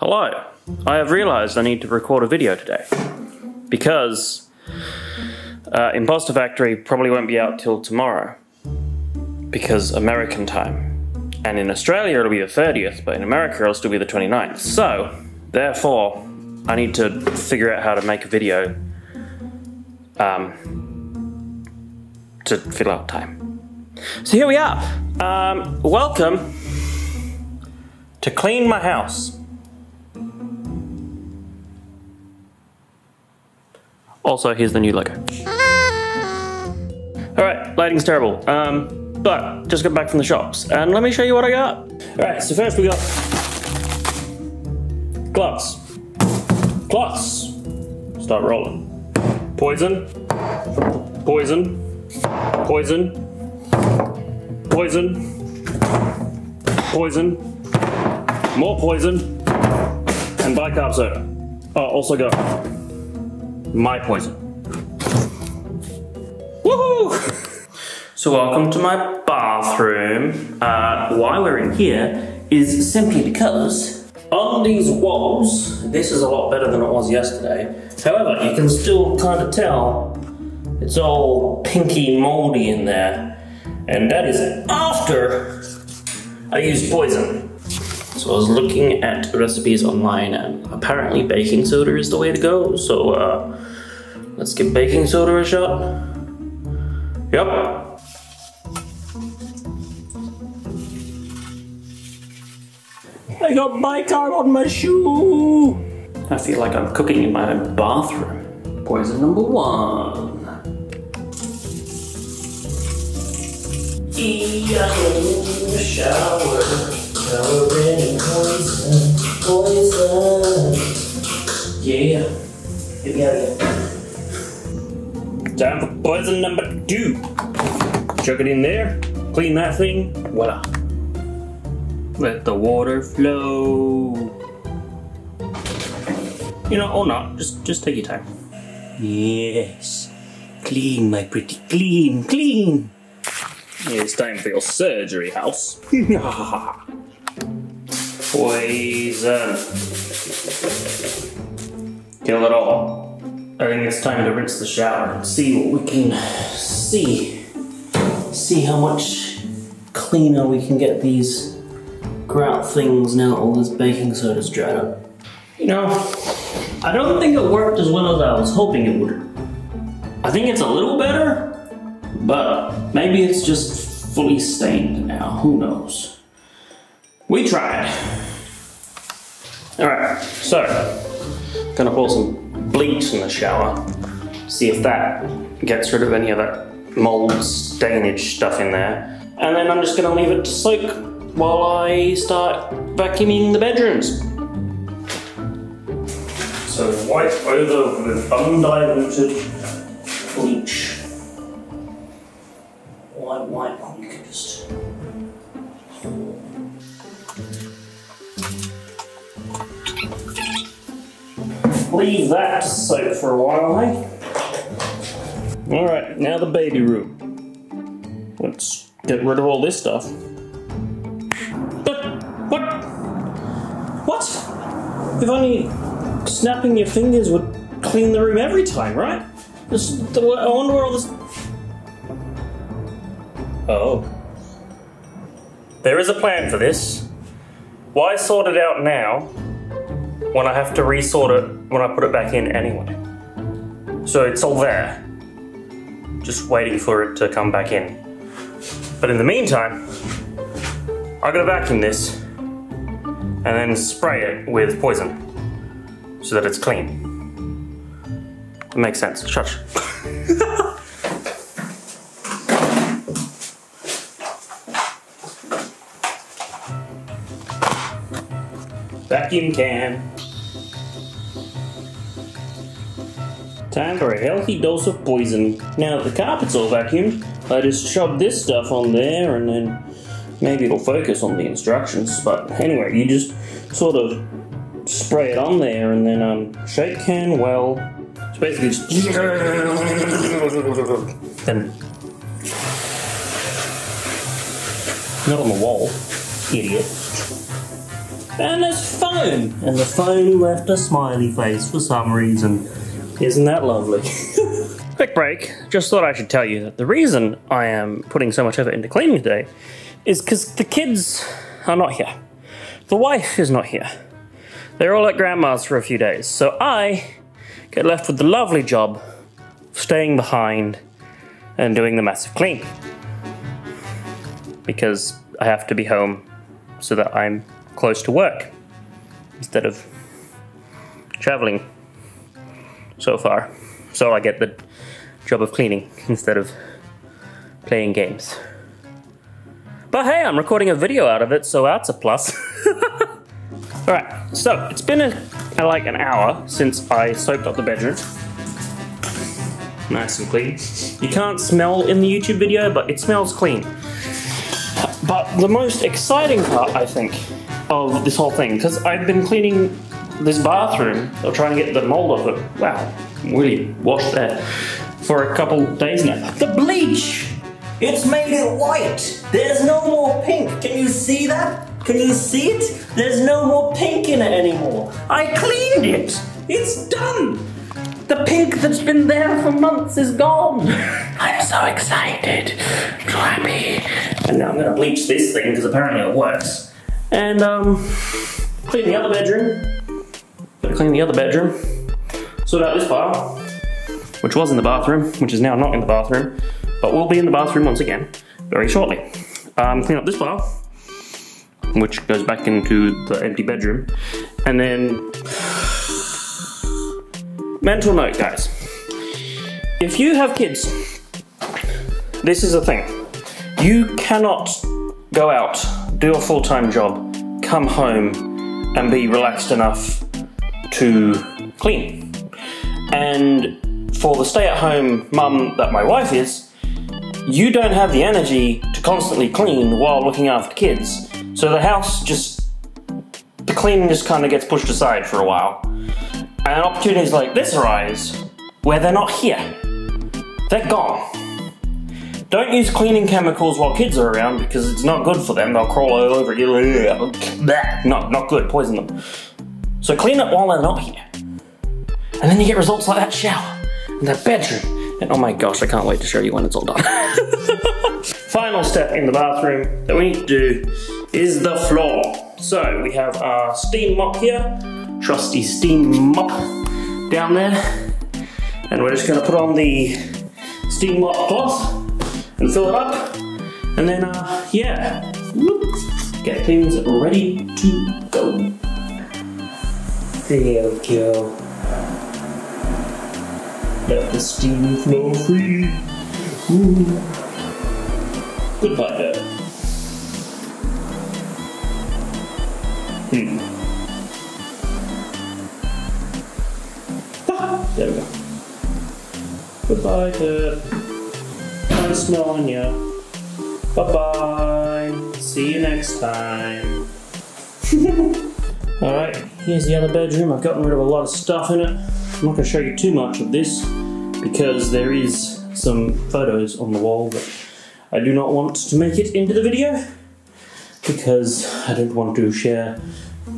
Hello, I have realized I need to record a video today because Imposter Factory probably won't be out till tomorrow because American time, and in Australia it'll be the 30th, but in America it'll still be the 29th, so therefore I need to figure out how to make a video to fill out time. So here we are. Welcome to Clean My House. Also, here's the new logo. Alright, lighting's terrible. But just got back from the shops and let me show you what I got. Alright, so first we got clots. Clots! Start rolling. Poison. Poison. Poison. Poison. Poison. More poison. And bicarb soda. Oh, also got my poison. Woohoo! So welcome to my bathroom. Why we're in here is simply because on these walls, this is a lot better than it was yesterday. However, you can still kind of tell it's all pinky moldy in there. And that is after I used poison. So I was looking at recipes online and apparently baking soda is the way to go. So let's give baking soda a shot. Yep. I got bicarb on my shoe. I feel like I'm cooking in my own bathroom. Poison number one. Yellow shower, covered in poison, poison. Yeah. Get me out of here. Time for poison number two. Chuck it in there, clean that thing, voila. Let the water flow. You know, or not, just take your time. Yes, clean my pretty, clean, clean. It's time for your surgery house. Poison. Kill it all. I think it's time to rinse the shower and see what we can see. See how much cleaner we can get these grout things now that all this baking soda's dried up. You know, I don't think it worked as well as I was hoping it would. I think it's a little better, but maybe it's just fully stained now, who knows. We tried. Alright, so, gonna pour some bleach in the shower, see if that gets rid of any of that mold stainage stuff in there. And then I'm just gonna leave it to soak while I start vacuuming the bedrooms. So wipe over with undiluted bleach. Wipe, you can just... leave that to soak for a while, eh? Alright, now the baby room. Let's get rid of all this stuff. But, what? What? If only snapping your fingers would clean the room every time, right? Just, I wonder where all this... oh. There is a plan for this. Why sort it out now when I have to resort it when I put it back in anyway? So it's all there, just waiting for it to come back in. But in the meantime, I'm gonna vacuum this and then spray it with poison so that it's clean. It makes sense. Shush. Vacuum can. Time for a healthy dose of poison. Now that the carpet's all vacuumed, I just shove this stuff on there and then maybe it'll focus on the instructions. But anyway, you just sort of spray it on there and then shake can well. It's basically just... and... not on the wall, idiot. and his phone. And the phone left a smiley face for some reason. Isn't that lovely? Quick break. Just thought I should tell you that the reason I am putting so much effort into cleaning today is because the kids are not here. The wife is not here. They're all at grandma's for a few days, so I get left with the lovely job of staying behind and doing the massive clean. Because I have to be home so that I'm close to work instead of traveling so far. So I get the job of cleaning instead of playing games. But hey, I'm recording a video out of it, so that's a plus. Alright, so it's been like an hour since I soaped up the bedroom. Nice and clean. You can't smell in the YouTube video, but it smells clean. But the most exciting part, I think, of this whole thing, because I've been cleaning this bathroom, or trying to get the mold off it, wow, really washed there, for a couple days now. The bleach! It's made it white! There's no more pink! Can you see that? Can you see it? There's no more pink in it anymore. I cleaned it! It's done! The pink that's been there for months is gone. I'm so excited. I'm happy. And now I'm gonna bleach this thing because apparently it works. And clean the other bedroom. Gotta clean the other bedroom. Sort out this pile, which was in the bathroom, which is now not in the bathroom, but will be in the bathroom once again very shortly. Clean up this pile, which goes back into the empty bedroom, and then. Mental note, guys, if you have kids, this is a thing. You cannot go out, do a full-time job, come home and be relaxed enough to clean. And for the stay-at-home mum that my wife is, you don't have the energy to constantly clean while looking after kids. So the house just, the cleaning just kind of gets pushed aside for a while. And opportunities like this arise where they're not here. They're gone. Don't use cleaning chemicals while kids are around because it's not good for them. They'll crawl all over you. Not good. Poison them. So clean up while they're not here. And then you get results like that shower and that bedroom. And oh my gosh, I can't wait to show you when it's all done. Final step in the bathroom that we need to do is the floor. So we have our steam mop here. Trusty steam mop down there, and we're just going to put on the steam mop cloth and fill it up, and then yeah, get things ready to go. There we go. Let the steam flow free. Ooh. Goodbye, Dad. There we go. Goodbye, Dad. Nice knowing ya. Bye-bye. See you next time. Alright, here's the other bedroom. I've gotten rid of a lot of stuff in it. I'm not going to show you too much of this because there is some photos on the wall that I do not want to make it into the video because I don't want to share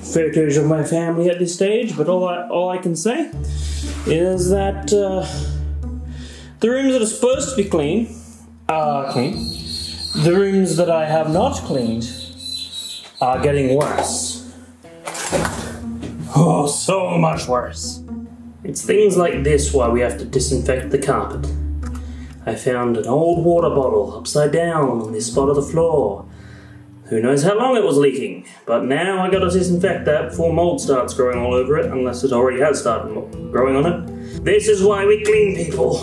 photos of my family at this stage, but all I can say is that the rooms that are supposed to be clean are clean. The rooms that I have not cleaned are getting worse. Oh, so much worse. It's things like this why we have to disinfect the carpet. I found an old water bottle upside down on this spot of the floor. Who knows how long it was leaking, but now I gotta disinfect that before mold starts growing all over it, unless it already has started growing on it. This is why we clean people,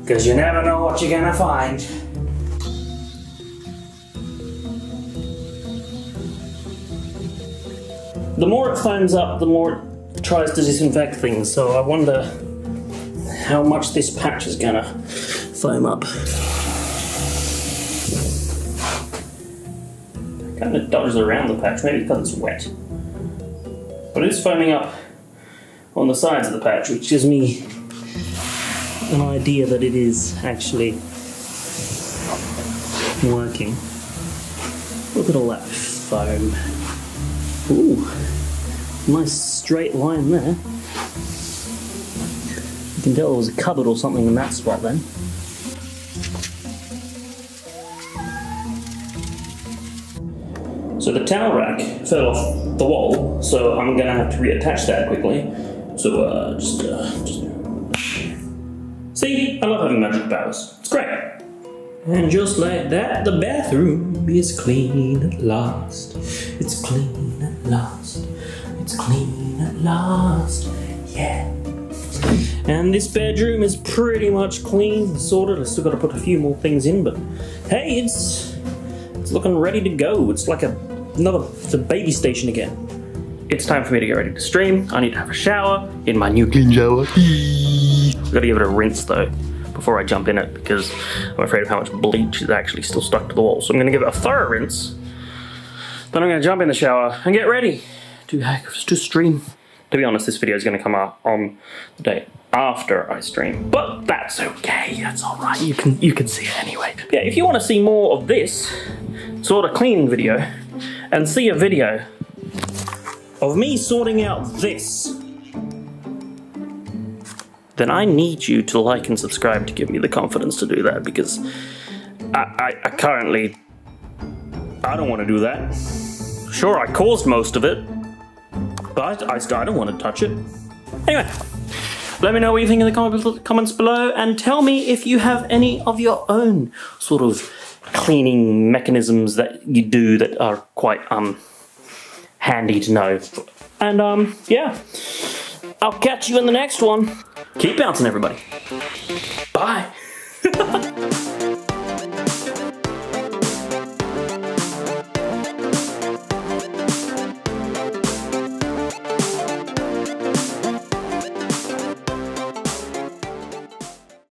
because you never know what you're gonna find. The more it climbs up, the more it tries to disinfect things, so I wonder how much this patch is gonna foam up. Kind of dodges around the patch, maybe because it's wet. But it is foaming up on the sides of the patch, which gives me an idea that it is actually working. Look at all that foam. Ooh, nice straight line there. You can tell there was a cupboard or something in that spot then. So the towel rack fell off the wall, so I'm gonna have to reattach that quickly. So see, I love having magic powers. It's great. And just like that, the bathroom is clean at last. It's clean at last. It's clean at last. Yeah. And this bedroom is pretty much clean and sorted. I still got to put a few more things in, but hey, it's looking ready to go. It's like it's a baby station again. It's time for me to get ready to stream. I need to have a shower in my new clean shower. I've got to give it a rinse though before I jump in it because I'm afraid of how much bleach is actually still stuck to the wall. So I'm going to give it a thorough rinse. Then I'm going to jump in the shower and get ready to stream. To be honest, this video is going to come out on the day after I stream, but that's okay. That's all right. You can see it anyway. Yeah, if you want to see more of this sort of cleaning video and see a video of me sorting out this, then I need you to like and subscribe to give me the confidence to do that, because I currently, I don't want to do that. Sure, I caused most of it, but I don't want to touch it. Anyway, let me know what you think in the comments below, and tell me if you have any of your own sort of cleaning mechanisms that you do that are quite handy to know. And yeah, I'll catch you in the next one. Keep bouncing, everybody. Bye.